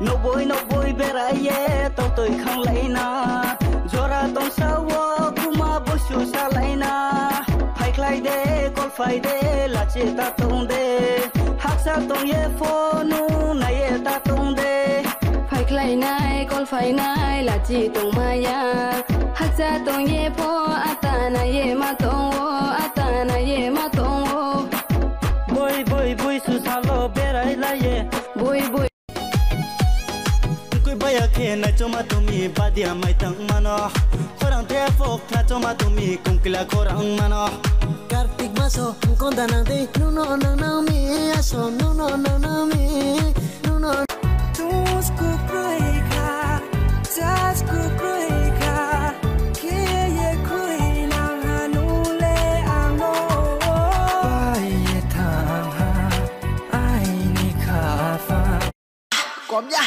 Nấu bôi bê ra ye, tao tôi không lấy na. Jora tông sao wa, kuma bôi su sa lấy na. Phải khai de, col phải de, là chế ta tông de. Hắc sao tông ye phonu, na ye ta tông de. Phải khai nai, col phải nai, là chế tông maya. Hắc sao tông ye po, ata na ye ma tông wo, ata na ye ma tông wo. Bôi bôi bôi su sa lo bê ra la ye, bôi bôi. Na choma tumi badia mai tang mano khorang tefok na choma tumi kumkila khorang mano kartik baso konda nang de nuno nang nang mi aso nuno nang nang mi nuno tus ku proika tas ku proika ke ye koi nang hanule amo ai ye tang ha ai ni khafa komya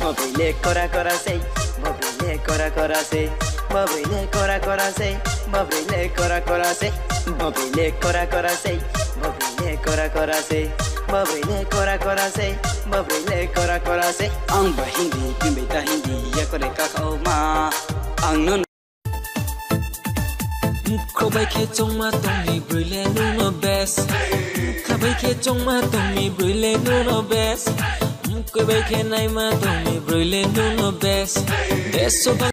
Mobile cora sei, mobile cora sei, mobile cora sei, mobile cora sei, mobile cora sei, mobile cora sei, mobile cora sei, mobile cora sei. Ang bahindi bimbita hindi ya kore kakao ma ang nun. Kabai ke chongma tongmi brule nuno best. Kabai ke chongma tongmi brule nuno best. Koi bai ke nai ma tumi brule nuno bes deso ba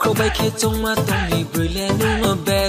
Kobai ke chongma tongmi brule nuno bes